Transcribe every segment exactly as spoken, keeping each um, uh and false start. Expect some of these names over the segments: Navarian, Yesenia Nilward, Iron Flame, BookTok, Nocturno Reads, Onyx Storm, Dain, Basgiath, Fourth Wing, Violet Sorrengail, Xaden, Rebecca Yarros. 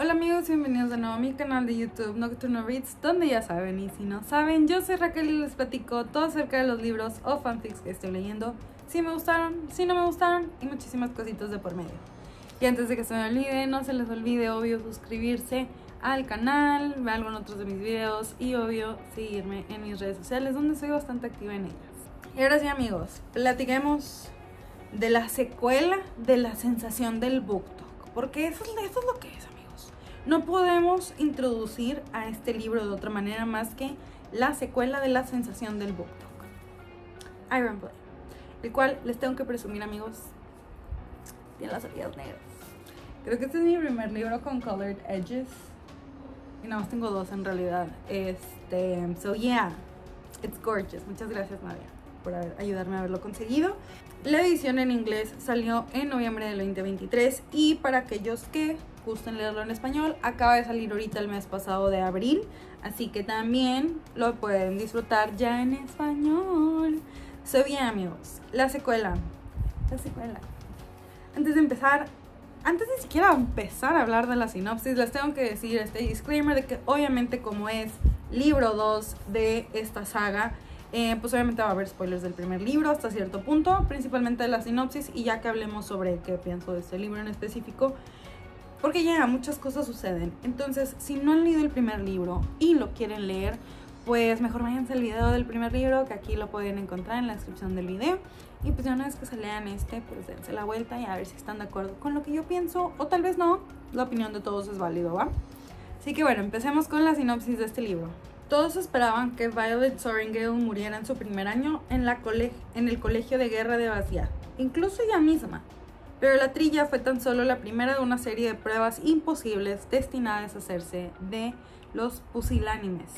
Hola amigos, bienvenidos de nuevo a mi canal de YouTube Nocturno Reads, donde ya saben y si no saben, yo soy Raquel y les platico todo acerca de los libros o fanfics que estoy leyendo, si me gustaron, si no me gustaron y muchísimas cositas de por medio. Y antes de que se me olvide, no se les olvide obvio suscribirse al canal, ver algunos otros de mis videos y obvio seguirme en mis redes sociales donde soy bastante activa en ellas. Y ahora sí amigos, platiquemos de la secuela de la sensación del BookTok, porque eso, eso es lo que es amigos. No podemos introducir a este libro de otra manera más que la secuela de la sensación del BookTok, Iron Flame, el cual les tengo que presumir amigos, tiene las orillas negras. Creo que este es mi primer libro con colored edges y nada más tengo dos en realidad. Este, so yeah, it's gorgeous. Muchas gracias Nadia por ayudarme a haberlo conseguido. La edición en inglés salió en noviembre del veinte veintitrés y para aquellos que gusten leerlo en español, acaba de salir ahorita el mes pasado de abril, así que también lo pueden disfrutar ya en español. So bien amigos, la secuela, la secuela. Antes de empezar, antes ni siquiera empezar a hablar de la sinopsis, les tengo que decir este disclaimer de que obviamente como es libro dos de esta saga, Eh, pues obviamente va a haber spoilers del primer libro hasta cierto punto, principalmente de la sinopsis y ya que hablemos sobre qué pienso de este libro en específico, porque ya muchas cosas suceden. Entonces si no han leído el primer libro y lo quieren leer, pues mejor váyanse al video del primer libro que aquí lo pueden encontrar en la descripción del video. Y pues ya una vez que se lean este, pues dense la vuelta y a ver si están de acuerdo con lo que yo pienso o tal vez no, la opinión de todos es válido, ¿va? Así que bueno, empecemos con la sinopsis de este libro. Todos esperaban que Violet Sorrengail muriera en su primer año en, la coleg en el colegio de guerra de Basgiath, incluso ella misma, pero la trilla fue tan solo la primera de una serie de pruebas imposibles destinadas a hacerse de los pusilánimes,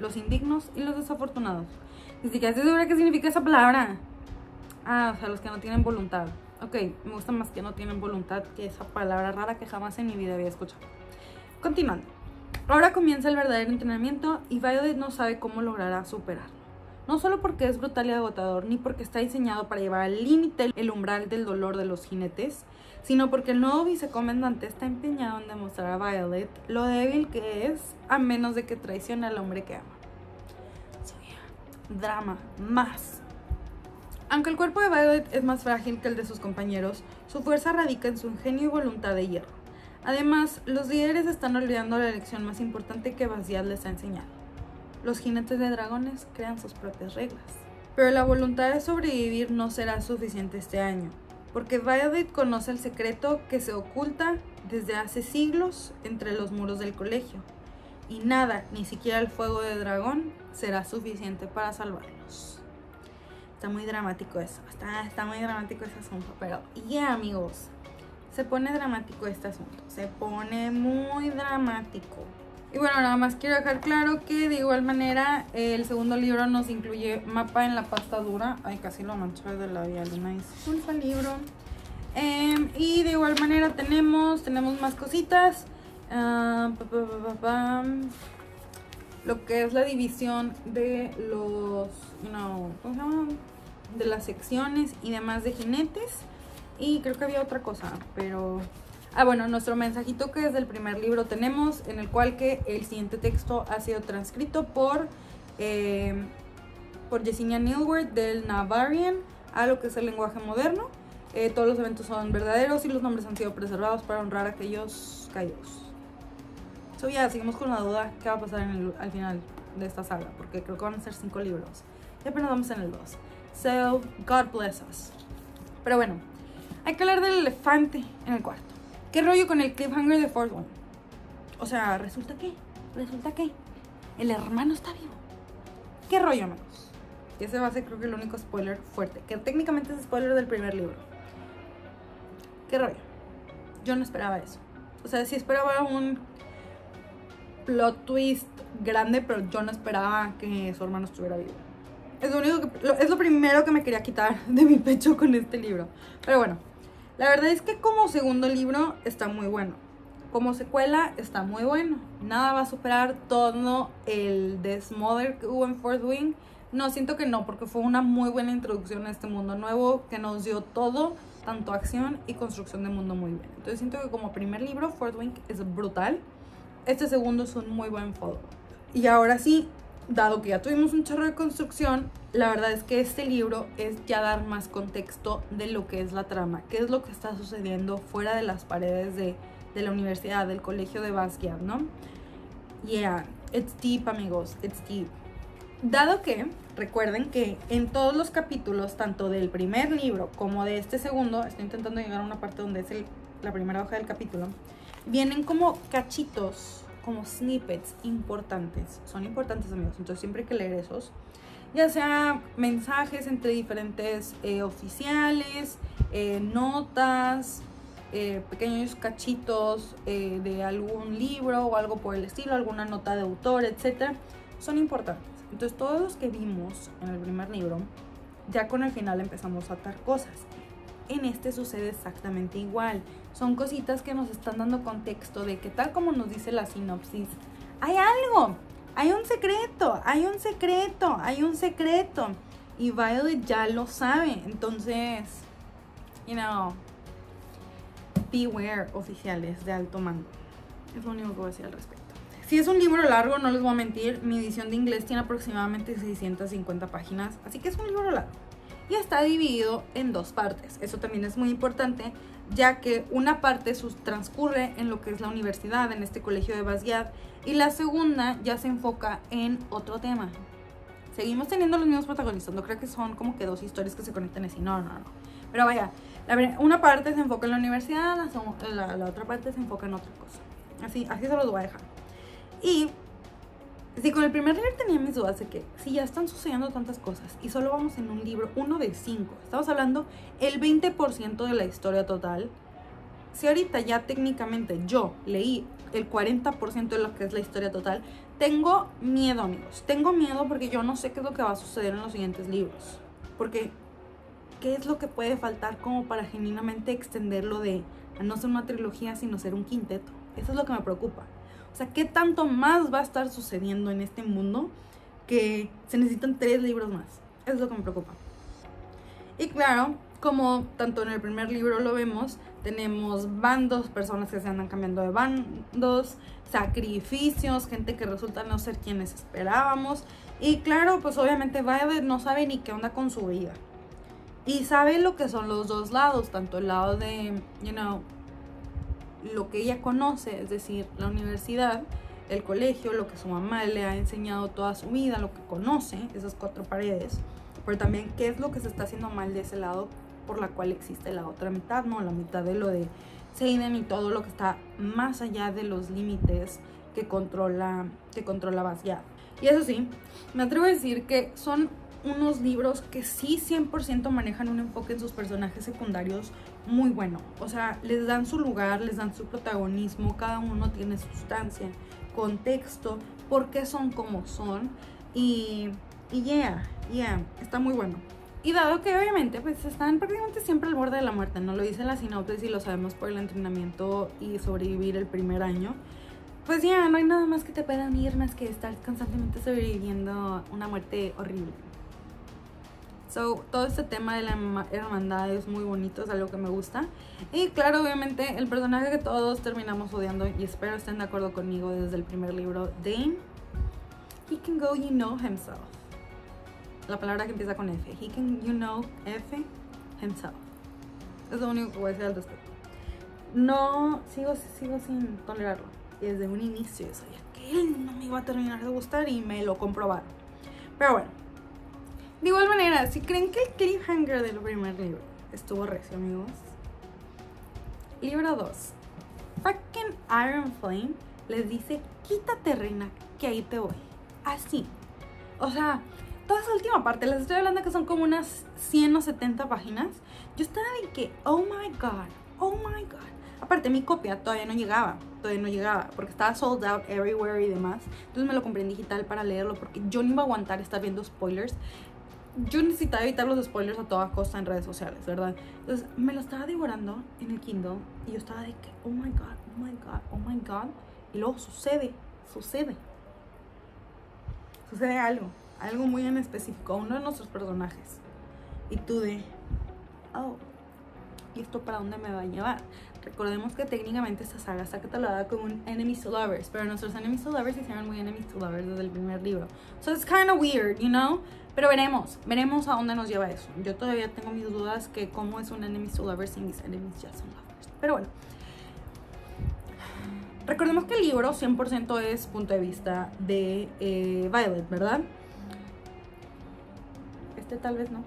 los indignos y los desafortunados. Ni siquiera estoy segura qué significa esa palabra. Ah, o sea, los que no tienen voluntad. Ok, me gusta más que no tienen voluntad que esa palabra rara que jamás en mi vida había escuchado. Continuando. Ahora comienza el verdadero entrenamiento y Violet no sabe cómo logrará superarlo. No solo porque es brutal y agotador, ni porque está diseñado para llevar al límite el umbral del dolor de los jinetes, sino porque el nuevo vicecomandante está empeñado en demostrar a Violet lo débil que es, a menos de que traicione al hombre que ama. So yeah, drama, más. Aunque el cuerpo de Violet es más frágil que el de sus compañeros, su fuerza radica en su ingenio y voluntad de hierro. Además, los líderes están olvidando la lección más importante que Basgiath les ha enseñado. Los jinetes de dragones crean sus propias reglas. Pero la voluntad de sobrevivir no será suficiente este año, porque Violet conoce el secreto que se oculta desde hace siglos entre los muros del colegio, y nada, ni siquiera el fuego de dragón, será suficiente para salvarlos. Está muy dramático eso, está, está muy dramático ese asunto, pero ya yeah, amigos. Se pone dramático este asunto, se pone muy dramático. Y bueno, nada más quiero dejar claro que de igual manera el segundo libro nos incluye mapa en la pasta dura. Ay, casi lo manché de labial, una disculpa libro. Eh, y de igual manera tenemos, tenemos más cositas. Uh, pa, pa, pa, pa, pa. Lo que es la división de los, you know, de las secciones y demás de jinetes. Y creo que había otra cosa, pero... Ah, bueno, nuestro mensajito que desde el primer libro tenemos, en el cual que el siguiente texto ha sido transcrito por, eh, por Yesenia Nilward del Navarian a lo que es el lenguaje moderno. Eh, todos los eventos son verdaderos y los nombres han sido preservados para honrar a aquellos caídos. So ya, yeah, seguimos con la duda qué va a pasar en el, al final de esta saga, porque creo que van a ser cinco libros. Y apenas vamos en el dos. So, God bless us. Pero bueno. Hay que hablar del elefante en el cuarto. ¿Qué rollo con el cliffhanger de Fourth Wing? O sea, ¿resulta qué? ¿Resulta qué? El hermano está vivo. ¿Qué rollo, amigos? Y ese va a ser creo que el único spoiler fuerte, que técnicamente es spoiler del primer libro. ¿Qué rollo? Yo no esperaba eso. O sea, sí esperaba un plot twist grande, pero yo no esperaba que su hermano estuviera vivo. Es lo, único que, lo, es lo primero que me quería quitar de mi pecho con este libro. Pero bueno, la verdad es que como segundo libro está muy bueno. Como secuela está muy bueno. Nada va a superar todo el desmother que hubo en Fourth Wing. No, siento que no, porque fue una muy buena introducción a este mundo nuevo que nos dio todo tanto acción y construcción de mundo muy bien. Entonces siento que como primer libro, Fourth Wing es brutal. Este segundo es un muy buen follow. Y ahora sí, dado que ya tuvimos un chorro de construcción, la verdad es que este libro es ya dar más contexto de lo que es la trama, qué es lo que está sucediendo fuera de las paredes de, de la universidad, del colegio de Basgiath, ¿no? Yeah, it's deep, amigos, it's deep. Dado que, recuerden que en todos los capítulos, tanto del primer libro como de este segundo, estoy intentando llegar a una parte donde es el, la primera hoja del capítulo, vienen como cachitos, como snippets importantes. Son importantes, amigos, entonces siempre hay que leer esos, ya sea mensajes entre diferentes eh, oficiales, eh, notas, eh, pequeños cachitos eh, de algún libro o algo por el estilo, alguna nota de autor, etcétera. Son importantes. Entonces todos los que vimos en el primer libro, ya con el final empezamos a atar cosas. En este sucede exactamente igual. Son cositas que nos están dando contexto de que, tal como nos dice la sinopsis, hay algo, hay un secreto, hay un secreto, hay un secreto. Y Violet ya lo sabe. Entonces, you know, beware, oficiales de alto mando. Es lo único que voy a decir al respecto. Si es un libro largo, no les voy a mentir, mi edición de inglés tiene aproximadamente seiscientas cincuenta páginas, así que es un libro largo. Y está dividido en dos partes. Eso también es muy importante, ya que una parte transcurre en lo que es la universidad, en este colegio de Basgiath, y la segunda ya se enfoca en otro tema. Seguimos teniendo los mismos protagonistas, no creo que son como que dos historias que se conecten así, no, no, no. Pero vaya, la, una parte se enfoca en la universidad, la, la, la otra parte se enfoca en otra cosa. Así, así se los voy a dejar. Y si con el primer libro tenía mis dudas de que si ya están sucediendo tantas cosas y solo vamos en un libro, uno de cinco, estamos hablando el veinte por ciento de la historia total. Si ahorita ya técnicamente yo leí el cuarenta por ciento de lo que es la historia total, tengo miedo, amigos. Tengo miedo porque yo no sé qué es lo que va a suceder en los siguientes libros. Porque, ¿qué es lo que puede faltar como para genuinamente extenderlo de a no ser una trilogía, sino ser un quinteto? Eso es lo que me preocupa. O sea, ¿qué tanto más va a estar sucediendo en este mundo que se necesitan tres libros más? Eso es lo que me preocupa. Y claro, como tanto en el primer libro lo vemos, tenemos bandos, personas que se andan cambiando de bandos, sacrificios, gente que resulta no ser quienes esperábamos. Y claro, pues obviamente Violet no sabe ni qué onda con su vida. Y sabe lo que son los dos lados, tanto el lado de, you know, lo que ella conoce, es decir, la universidad, el colegio, lo que su mamá le ha enseñado toda su vida, lo que conoce, esas cuatro paredes, pero también qué es lo que se está haciendo mal de ese lado, por la cual existe la otra mitad, ¿no? La mitad de lo de Xaden y todo lo que está más allá de los límites que controla, que controla Basgiath. Y eso sí, me atrevo a decir que son unos libros que sí cien por ciento manejan un enfoque en sus personajes secundarios muy bueno. O sea, les dan su lugar, les dan su protagonismo, cada uno tiene sustancia, contexto, por qué son como son. Y, y yeah, yeah, está muy bueno. Y dado que obviamente pues están prácticamente siempre al borde de la muerte, no lo dice la sinopsis y lo sabemos por el entrenamiento y sobrevivir el primer año, pues ya, yeah, no hay nada más que te pueda unir más que estar constantemente sobreviviendo una muerte horrible. So, todo este tema de la hermandad es muy bonito, es algo que me gusta. Y claro, obviamente, el personaje que todos terminamos odiando, y espero estén de acuerdo conmigo desde el primer libro, Dain. He can go, you know, himself. La palabra que empieza con F. He can, you know, F, himself. Es lo único que voy a decir al respecto. No, sigo, sigo sin tolerarlo. Y desde un inicio yo sabía que él no me iba a terminar de gustar y me lo comprobaron. Pero bueno. De igual manera, si creen que el cliffhanger del primer libro estuvo recio, amigos. Libro dos. Fucking Iron Flame les dice, quítate, reina, que ahí te voy. Así. O sea, toda esa última parte, les estoy hablando que son como unas ciento setenta páginas. Yo estaba de que, oh my god, oh my god. Aparte, mi copia todavía no llegaba, todavía no llegaba, porque estaba sold out everywhere y demás. Entonces me lo compré en digital para leerlo, porque yo no iba a aguantar estar viendo spoilers. Yo necesitaba evitar los spoilers a toda costa en redes sociales, ¿verdad? Entonces, me lo estaba devorando en el Kindle y yo estaba de que, oh my god, oh my god, oh my god. Y luego sucede, sucede. Sucede algo, algo muy en específico a uno de nuestros personajes. Y tú de, oh, ¿y esto para dónde me va a llevar? Recordemos que técnicamente esta saga está catalogada como un enemies to lovers, pero nuestros enemies to lovers se hicieron muy enemies to lovers desde el primer libro. So it's kind of weird, you know? Pero veremos, veremos a dónde nos lleva eso. Yo todavía tengo mis dudas que cómo es un enemies to lovers si mis enemies ya son lovers. Pero bueno. Recordemos que el libro cien por ciento es punto de vista de eh, Violet, ¿verdad? Este tal vez no.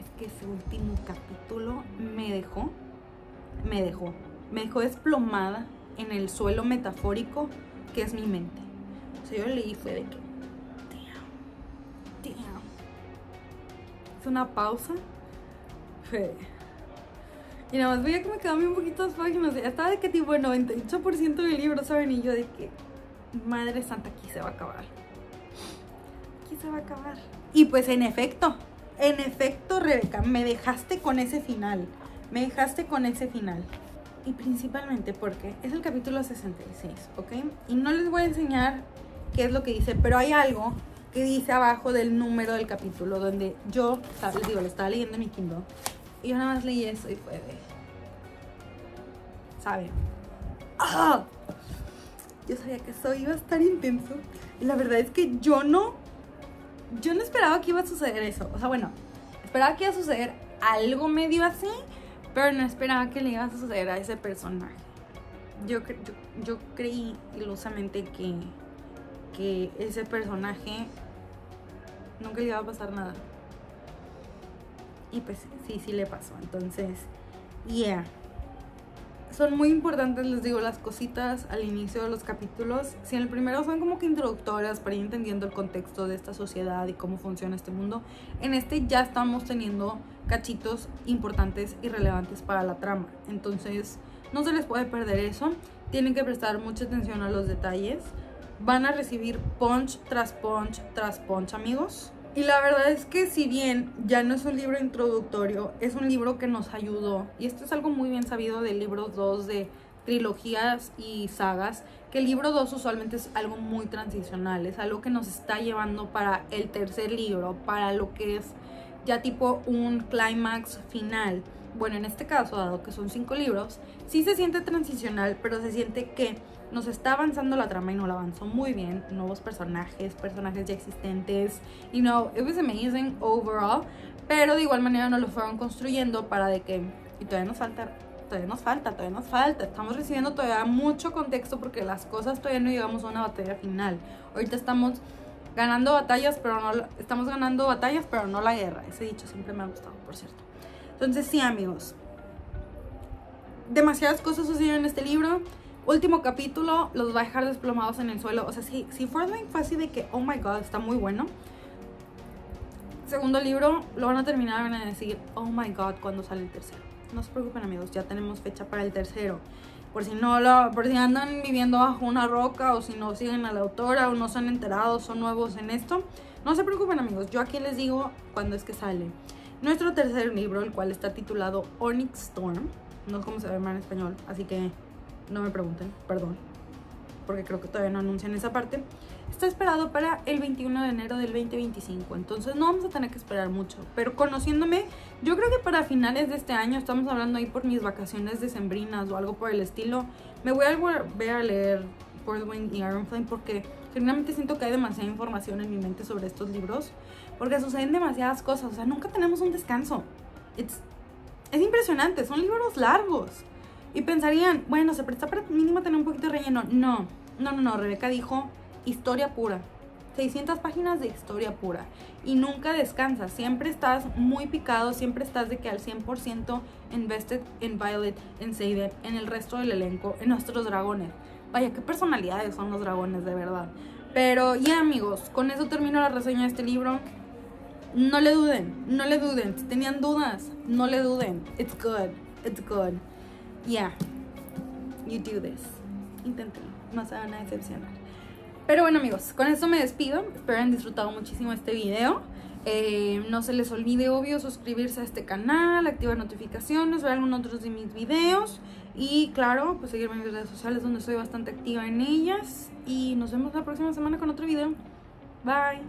Es que ese último capítulo me dejó, me dejó, me dejó desplomada en el suelo metafórico que es mi mente. O sea, yo leí fue de que, damn, damn. Es una pausa. Fue... Y nada más veía que me quedaban bien poquitas páginas. Ya estaba de que tipo el noventa y ocho por ciento del libro, ¿saben? Y yo de que, madre santa, aquí se va a acabar. Aquí se va a acabar. Y pues en efecto, en efecto, Rebeca, me dejaste con ese final. Me dejaste con ese final. Y principalmente porque es el capítulo sesenta y seis, ¿ok? Y no les voy a enseñar qué es lo que dice, pero hay algo que dice abajo del número del capítulo, donde yo, ¿sabes? Les digo, lo estaba leyendo en mi Kindle. Y yo nada más leí eso y fue de... ¿Saben? ¡Ah! Yo sabía que eso iba a estar intenso. Y la verdad es que yo no... Yo no esperaba que iba a suceder eso. O sea, bueno, esperaba que iba a suceder algo medio así, pero no esperaba que le iba a suceder a ese personaje. Yo, cre yo, yo creí ilusamente que, que ese personaje nunca le iba a pasar nada. Y pues sí, sí le pasó. Entonces, yeah. Son muy importantes, les digo, las cositas al inicio de los capítulos. Si en el primero son como que introductorias para ir entendiendo el contexto de esta sociedad y cómo funciona este mundo, en este ya estamos teniendo cachitos importantes y relevantes para la trama. Entonces, no se les puede perder eso. Tienen que prestar mucha atención a los detalles. Van a recibir punch tras punch tras punch, amigos. Y la verdad es que si bien ya no es un libro introductorio, es un libro que nos ayudó. Y esto es algo muy bien sabido del libro dos de trilogías y sagas, que el libro dos usualmente es algo muy transicional, es algo que nos está llevando para el tercer libro, para lo que es ya tipo un clímax final. Bueno, en este caso, dado que son cinco libros, sí se siente transicional, pero se siente que nos está avanzando la trama y nos la avanzó muy bien. Nuevos personajes, personajes ya existentes. You know, it was amazing overall. Pero de igual manera nos lo fueron construyendo para de que... Y todavía nos falta, todavía nos falta, todavía nos falta. Estamos recibiendo todavía mucho contexto porque las cosas todavía no llegamos a una batalla final. Ahorita estamos ganando batallas, pero no... Estamos ganando batallas, pero no la guerra. Ese dicho siempre me ha gustado, por cierto. Entonces sí, amigos. Demasiadas cosas sucedieron en este libro. Último capítulo, los va a dejar desplomados en el suelo. O sea, si, si Fourth Wing fue así de que, oh my god, está muy bueno. Segundo libro, lo van a terminar, van a decir, oh my god, ¿cuándo sale el tercero? No se preocupen, amigos, ya tenemos fecha para el tercero. Por si no lo, por si andan viviendo bajo una roca, o si no siguen a la autora, o no se han enterado, son nuevos en esto. No se preocupen, amigos, yo aquí les digo cuándo es que sale. Nuestro tercer libro, el cual está titulado Onyx Storm. No es como se llama en español, así que... No me pregunten, perdón, porque creo que todavía no anuncian esa parte. Está esperado para el veintiuno de enero del dos mil veinticinco, entonces no vamos a tener que esperar mucho. Pero conociéndome, yo creo que para finales de este año, estamos hablando ahí por mis vacaciones decembrinas o algo por el estilo, me voy a volver a leer Fourth Wing y Iron Flame porque generalmente siento que hay demasiada información en mi mente sobre estos libros, porque suceden demasiadas cosas, o sea, nunca tenemos un descanso. It's, es impresionante, son libros largos. Y pensarían, bueno, se presta para mínimo tener un poquito de relleno. No, no, no, no. Rebeca dijo historia pura. seiscientas páginas de historia pura. Y nunca descansas. Siempre estás muy picado. Siempre estás de que al cien por ciento invested en Violet, en Xaden, en el resto del elenco, en nuestros dragones. Vaya, qué personalidades son los dragones, de verdad. Pero ya, yeah, amigos, con eso termino la reseña de este libro. No le duden, no le duden. Si tenían dudas, no le duden. It's good, it's good. Yeah, you do this. Inténtenlo, no se van a decepcionar. Pero bueno, amigos, con esto me despido. Espero hayan disfrutado muchísimo este video. eh, No se les olvide, obvio, suscribirse a este canal, activar notificaciones, ver algunos otros de mis videos. Y claro, pues seguirme en mis redes sociales, donde soy bastante activa en ellas. Y nos vemos la próxima semana con otro video. Bye.